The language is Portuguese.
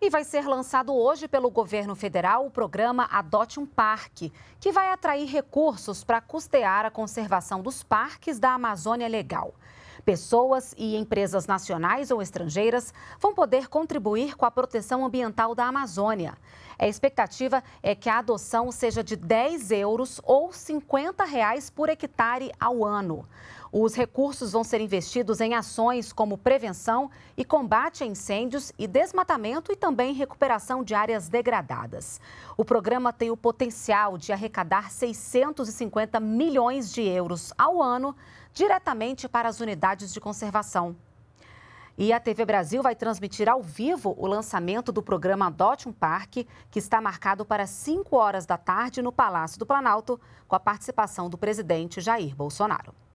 E vai ser lançado hoje pelo governo federal o programa Adote um Parque, que vai atrair recursos para custear a conservação dos parques da Amazônia Legal. Pessoas e empresas nacionais ou estrangeiras vão poder contribuir com a proteção ambiental da Amazônia. A expectativa é que a adoção seja de 10 euros ou 50 reais por hectare ao ano. Os recursos vão ser investidos em ações como prevenção e combate a incêndios e desmatamento e também recuperação de áreas degradadas. O programa tem o potencial de arrecadar 650 milhões de euros ao ano diretamente para as unidades de conservação. E a TV Brasil vai transmitir ao vivo o lançamento do programa Adote um Parque, que está marcado para 5 horas da tarde no Palácio do Planalto, com a participação do presidente Jair Bolsonaro.